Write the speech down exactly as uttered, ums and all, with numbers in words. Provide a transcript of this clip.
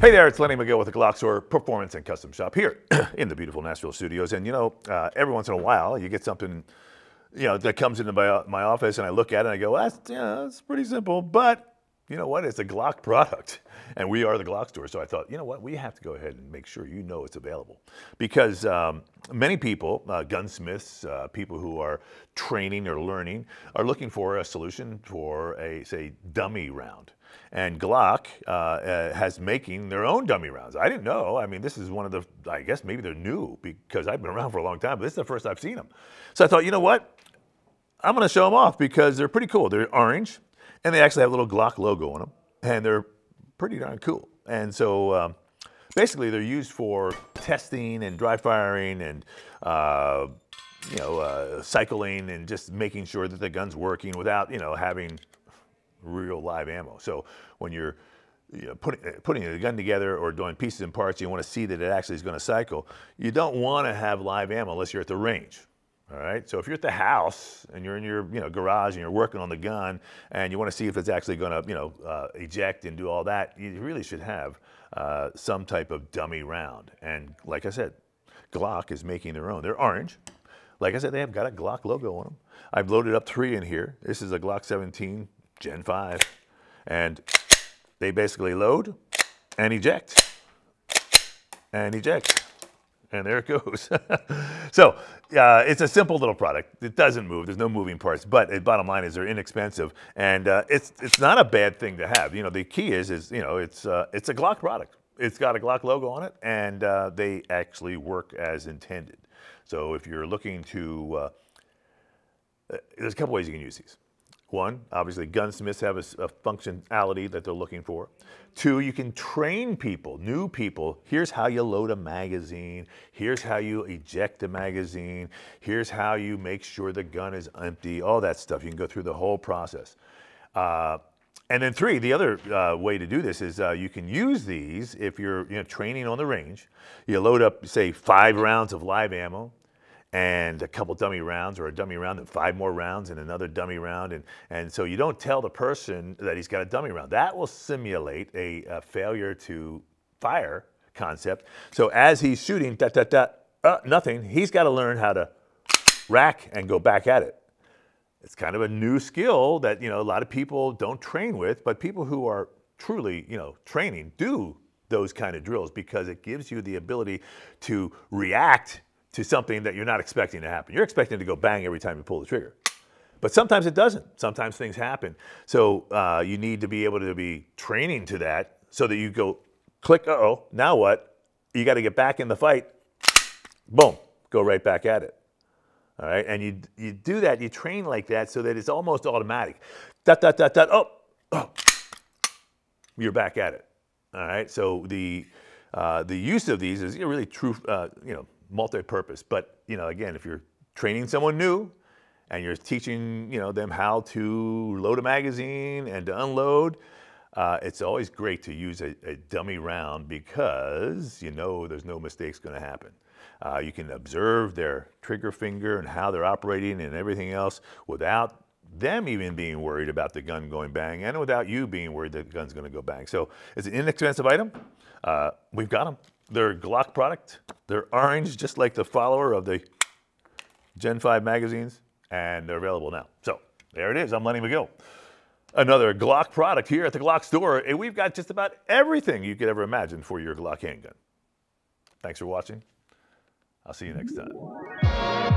Hey there, it's Lenny Magill with the Glockstore Performance and Custom Shop here in the beautiful Nashville studios. And you know, uh, every once in a while you get something, you know, that comes into my, my office, and I look at it and I go, well, that's, you know, that's pretty simple, but you know what, it's a Glock product, and we are the Glock store. So I thought, you know what, we have to go ahead and make sure you know it's available, because um, many people, uh, gunsmiths, uh, people who are training or learning, are looking for a solution for a, say, dummy round. And Glock uh, uh, has making their own dummy rounds. I didn't know. I mean, this is one of the, I guess maybe they're new, because I've been around for a long time, but this is the first I've seen them. So I thought, you know what, I'm going to show them off because they're pretty cool. They're orange. And they actually have a little Glock logo on them, and they're pretty darn cool. And so um, basically they're used for testing and dry firing and uh, you know, uh, cycling, and just making sure that the gun's working without, you know, having real live ammo. So when you're you know, putting, putting the gun together or doing pieces and parts, you want to see that it actually is going to cycle. You don't want to have live ammo unless you're at the range. All right, so if you're at the house and you're in your you know, garage and you're working on the gun and you want to see if it's actually going to you know, uh, eject and do all that, you really should have uh, some type of dummy round. And like I said, Glock is making their own. They're orange. Like I said, they have got a Glock logo on them. I've loaded up three in here. This is a Glock seventeen Gen five. And they basically load and eject and eject. And there it goes. So uh, it's a simple little product. It doesn't move. There's no moving parts. But the bottom line is they're inexpensive, and uh, it's it's not a bad thing to have. You know, the key is is you know it's uh, it's a Glock product. It's got a Glock logo on it, and uh, they actually work as intended. So if you're looking to, uh, there's a couple ways you can use these. One, obviously gunsmiths have a, a functionality that they're looking for. Two, you can train people, new people. Here's how you load a magazine. Here's how you eject the magazine. Here's how you make sure the gun is empty, all that stuff. You can go through the whole process. Uh, and then three, the other uh, way to do this is uh, you can use these if you're you know, training on the range. You load up, say, five rounds of live ammo, and a couple dummy rounds, or a dummy round and five more rounds and another dummy round. And, and so you don't tell the person that he's got a dummy round. That will simulate a, a failure to fire concept. So as he's shooting, da, da, da, uh, nothing, he's got to learn how to rack and go back at it. It's kind of a new skill that, you know, a lot of people don't train with, but people who are truly, you know, training do those kind of drills, because it gives you the ability to react to something that you're not expecting to happen. You're expecting to go bang every time you pull the trigger. But sometimes it doesn't. Sometimes things happen. So uh, you need to be able to be training to that, so that you go click, uh-oh, now what? You got to get back in the fight. Boom, go right back at it. All right, and you, you do that, you train like that, so that it's almost automatic. Dot, dot, dot, dot, oh, oh. You're back at it. All right, so the, uh, the use of these is really true, uh, you know, multi-purpose. But you know, again, if you're training someone new and you're teaching you know them how to load a magazine and to unload, uh, it's always great to use a, a dummy round, because you know there's no mistakes going to happen. Uh, you can observe their trigger finger and how they're operating and everything else, without them even being worried about the gun going bang, and without you being worried that the gun's going to go bang. So it's an inexpensive item. Uh, we've got them. They're a Glock product. They're orange, just like the follower of the Gen five magazines, and they're available now. So there it is. I'm Lenny Magill. Another Glock product here at the Glock store, and we've got just about everything you could ever imagine for your Glock handgun. Thanks for watching. I'll see you next time.